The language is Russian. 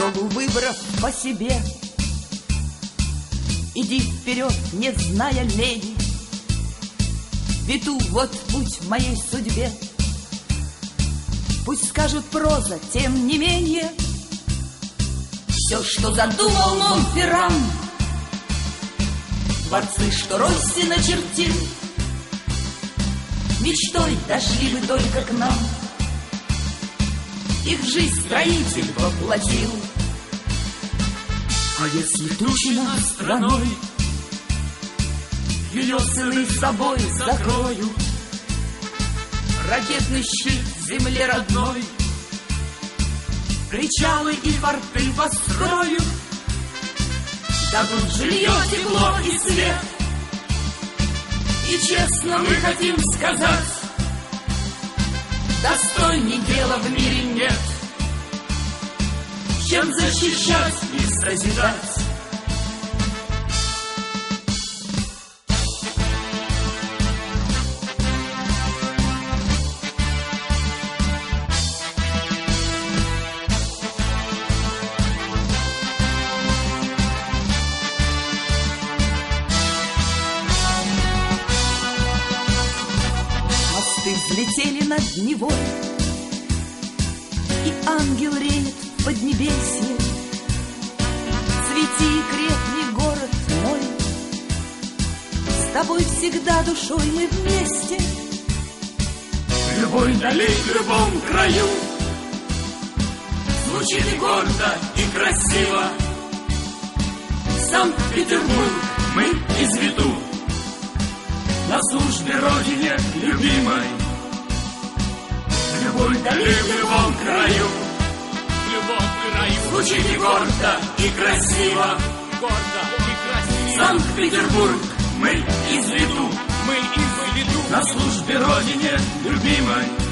дорогу выбрав по себе. Иди вперед, не зная лени, ВИТУ, вот путь моей судьбе. Пусть скажет проза, тем не менее, все, что задумал Монферран, дворцы, что Росси начертил, мечтой дошли бы только к нам. Их жизнь строитель воплотил. А если трущена страной, ее сыны собой закрою, ракетный щит земле родной, причалы и порты построю, дадут жилье, тепло и свет. И честно мы хотим сказать, достойней дела в мире нет, чем защищать и созидать. Мосты взлетели над Невой, и ангел реет в поднебесье. Цвети и крепни, город мой, с тобой всегда душой мы вместе. В любой дали, в любом краю звучит и гордо, и красиво. Санкт-Петербург, мы из ВИТУ, на службе Родине любимой, в любой дали, в любом краю звучит и гордо, и красиво. Санкт-Петербург, мы из ВИТУ, на службе Родине любимой.